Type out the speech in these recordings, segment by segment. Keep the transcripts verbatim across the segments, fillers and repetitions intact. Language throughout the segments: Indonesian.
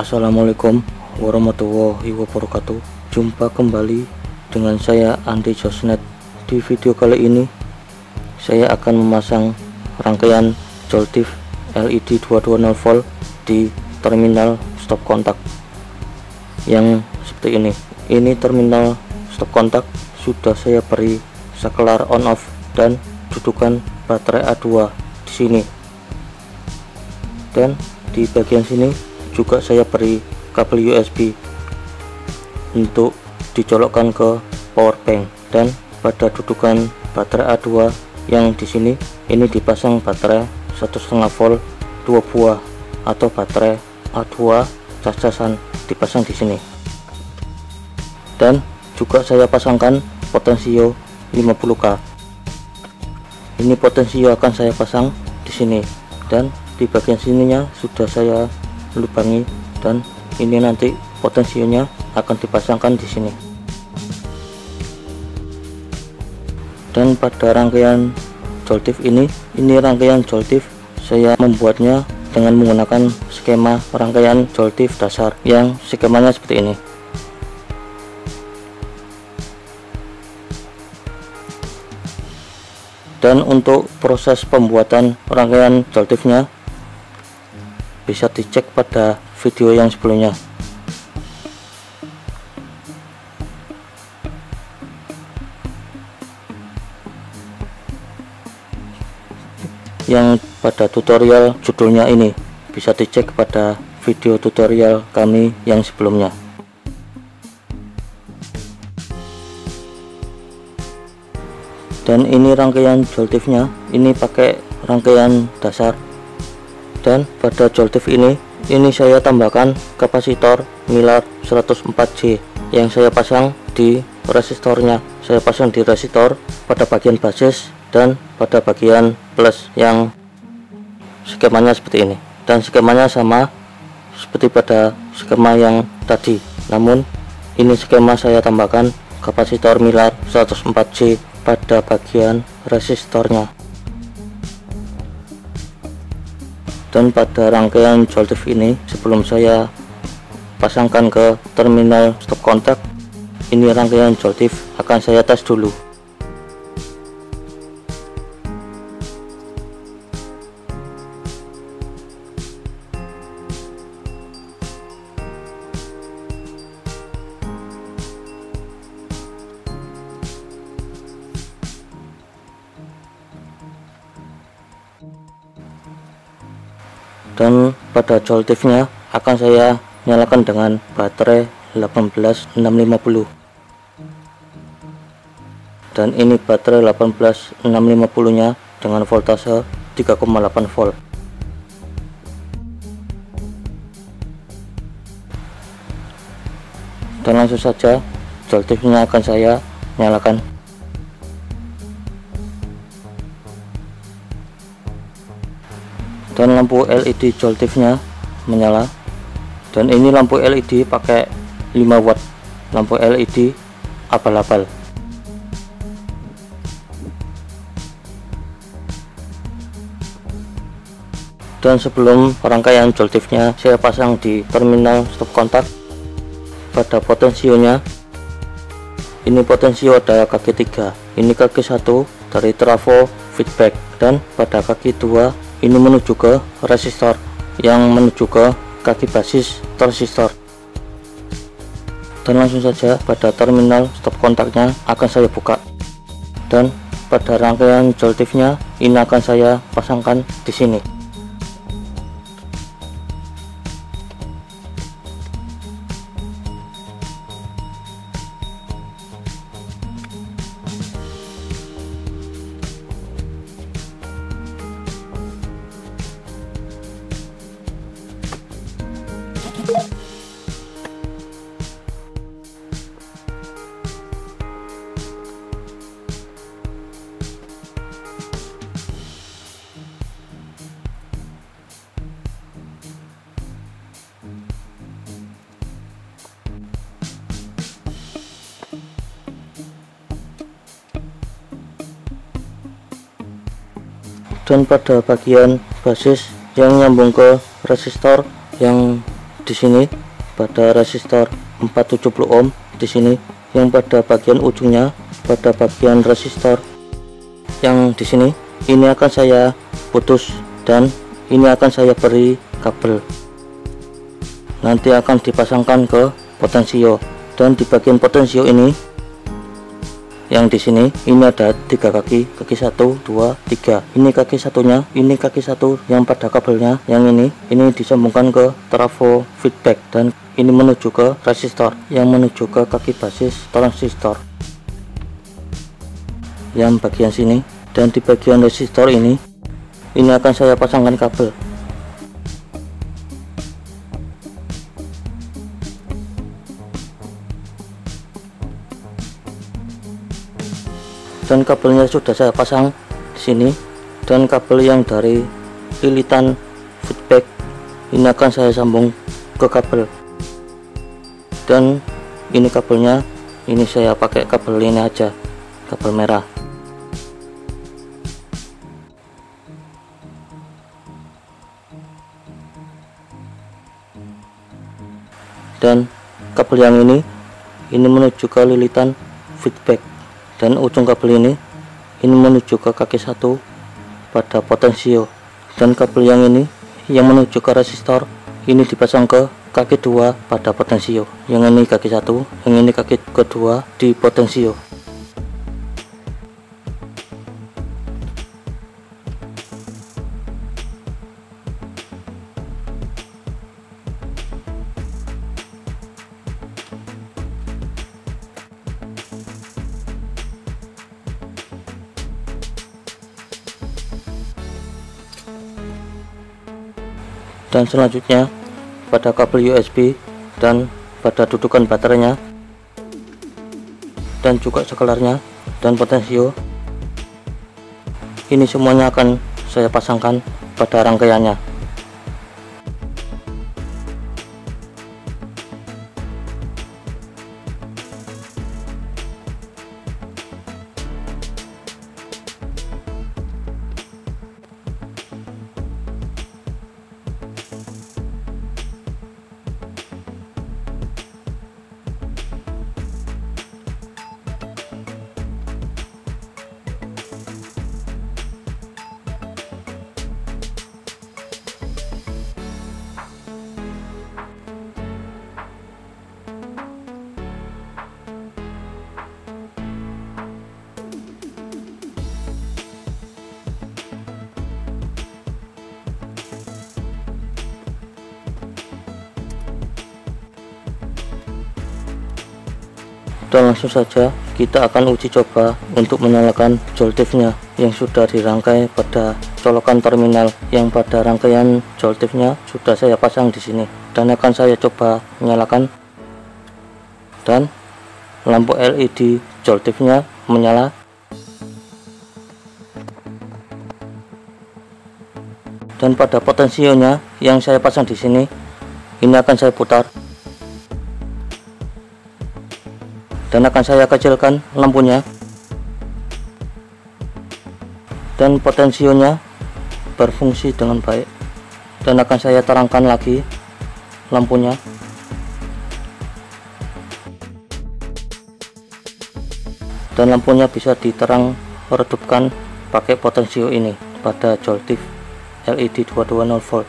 Assalamualaikum warahmatullahi wabarakatuh. Jumpa kembali dengan saya Andi Josnet. Di video kali ini saya akan memasang rangkaian joule thief L E D dua ratus dua puluh volt di terminal stop kontak yang seperti ini. Ini terminal stop kontak sudah saya beri sekelar on off dan dudukan baterai A dua di sini, dan di bagian sini juga saya beri kabel U S B untuk dicolokkan ke power bank, dan pada dudukan baterai A dua yang di sini ini dipasang baterai satu koma lima volt dua buah atau baterai A dua cas-casan dipasang di sini. Dan juga saya pasangkan potensio lima puluh K. Ini potensio akan saya pasang di sini, dan di bagian sininya sudah saya lubangi, dan ini nanti potensinya akan dipasangkan di sini. Dan pada rangkaian joule thief ini ini rangkaian joule thief saya membuatnya dengan menggunakan skema rangkaian joule thief dasar yang skemanya seperti ini. Dan untuk proses pembuatan rangkaian joule thiefnya bisa dicek pada video yang sebelumnya. Yang pada tutorial judulnya ini bisa dicek pada video tutorial kami yang sebelumnya. Dan ini rangkaian joule thiefnya, ini pakai rangkaian dasar. Dan pada joule thief ini ini saya tambahkan kapasitor milar seratus empat J yang saya pasang di resistornya. Saya pasang di resistor pada bagian basis dan pada bagian plus yang skemanya seperti ini, dan skemanya sama seperti pada skema yang tadi, namun ini skema saya tambahkan kapasitor milar seratus empat J pada bagian resistornya. Dan pada rangkaian joule thief ini sebelum saya pasangkan ke terminal stop kontak, ini rangkaian joule thief akan saya tes dulu. Dan pada joule thiefnya akan saya nyalakan dengan baterai satu delapan enam lima nol, dan ini baterai satu delapan enam lima nol nya dengan voltase tiga koma delapan volt. Dan langsung saja joule thiefnya akan saya nyalakan. Dan lampu L E D joule thiefnya menyala, dan ini lampu L E D pakai lima watt, lampu L E D abal-abal. Dan sebelum rangkaian joule thiefnya saya pasang di terminal stop kontak, pada potensionya ini potensio ada kaki tiga, ini kaki satu dari trafo feedback, dan pada kaki dua ini menuju ke resistor yang menuju ke kaki basis transistor. Dan langsung saja pada terminal stop kontaknya akan saya buka, dan pada rangkaian joule thiefnya ini akan saya pasangkan di sini. Dan pada bagian basis yang nyambung ke resistor yang di sini pada resistor empat ratus tujuh puluh ohm, di sini yang pada bagian ujungnya pada bagian resistor yang di sini, ini akan saya putus dan ini akan saya beri kabel. Nanti akan dipasangkan ke potensio, dan di bagian potensio ini yang di sini ini ada tiga kaki, kaki satu, dua, tiga. Ini kaki satunya, ini kaki satu yang pada kabelnya, yang ini, ini disambungkan ke trafo feedback dan ini menuju ke resistor, yang menuju ke kaki basis transistor yang bagian sini. Dan di bagian resistor ini ini akan saya pasangkan kabel. Dan kabelnya sudah saya pasang di sini, dan kabel yang dari lilitan feedback ini akan saya sambung ke kabel. Dan ini kabelnya, ini saya pakai kabel ini aja, kabel merah. Dan kabel yang ini ini menuju ke lilitan feedback, dan ujung kabel ini ini menuju ke kaki satu pada potensio, dan kabel yang ini yang menuju ke resistor ini dipasang ke kaki dua pada potensio, yang ini kaki satu, yang ini kaki kedua di potensio. Dan selanjutnya pada kabel U S B dan pada dudukan baterainya dan juga sekalarnya dan potensio, ini semuanya akan saya pasangkan pada rangkaiannya. Dan langsung saja kita akan uji coba untuk menyalakan joule thief-nya yang sudah dirangkai pada colokan terminal. Yang pada rangkaian joule thief-nya sudah saya pasang di sini, dan akan saya coba menyalakan, dan lampu L E D joule thief-nya menyala. Dan pada potensionya yang saya pasang di sini ini akan saya putar, dan akan saya kecilkan lampunya. Dan potensionya berfungsi dengan baik, dan akan saya terangkan lagi lampunya. Dan lampunya bisa diterang redupkan pakai potensio ini pada joule thief L E D dua ratus dua puluh volt.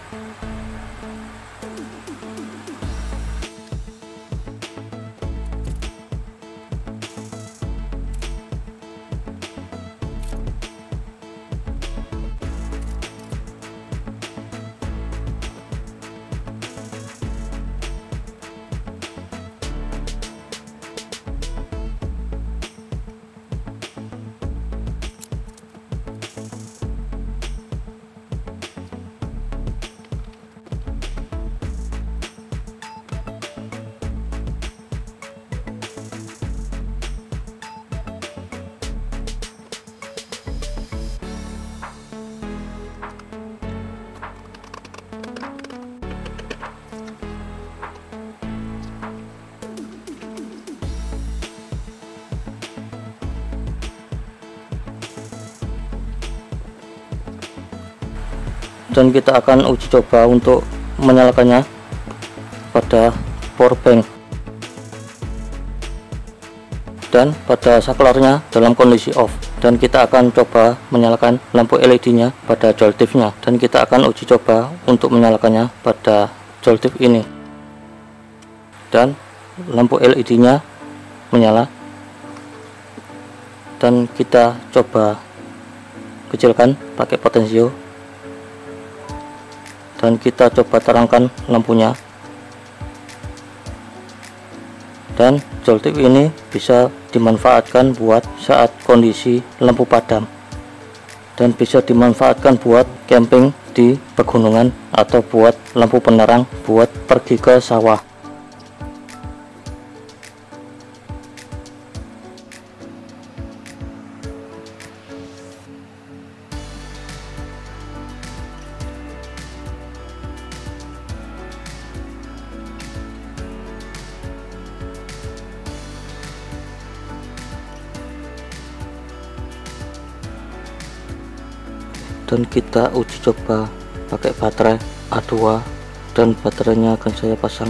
Dan kita akan uji coba untuk menyalakannya. pada power bank, dan pada saklarnya dalam kondisi off. Dan kita akan coba menyalakan lampu L E D-nya pada joule thief-nya, dan kita akan uji coba untuk menyalakannya pada joule thief ini. Dan lampu L E D-nya menyala, dan kita coba kecilkan pakai potensio, dan kita coba terangkan lampunya. Dan joule thief ini bisa dimanfaatkan buat saat kondisi lampu padam, dan bisa dimanfaatkan buat camping di pegunungan atau buat lampu penerang buat pergi ke sawah. Dan kita uji coba pakai baterai A dua, dan baterainya akan saya pasang.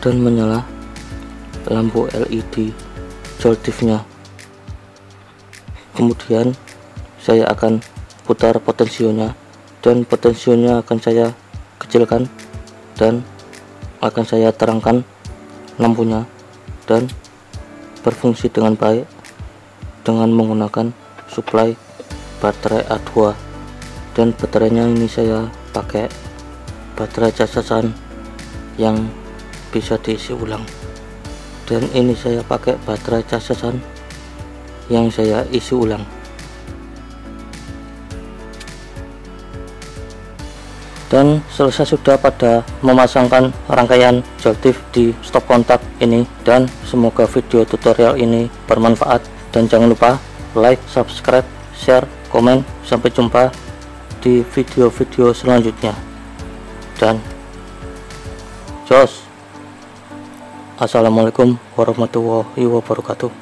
Dan menyala lampu L E D joule thief-nya. Kemudian saya akan putar potensionya, dan potensionya akan saya kecilkan, dan akan saya terangkan lampunya, dan berfungsi dengan baik dengan menggunakan suplai baterai A dua. Dan baterainya ini saya pakai baterai cacasan yang bisa diisi ulang, dan ini saya pakai baterai cacasan yang saya isi ulang. Dan selesai sudah pada memasangkan rangkaian joule thief di stop kontak ini. Dan semoga video tutorial ini bermanfaat, dan jangan lupa like, subscribe, share, komen. Sampai jumpa di video-video selanjutnya, dan jos. Assalamualaikum warahmatullahi wabarakatuh.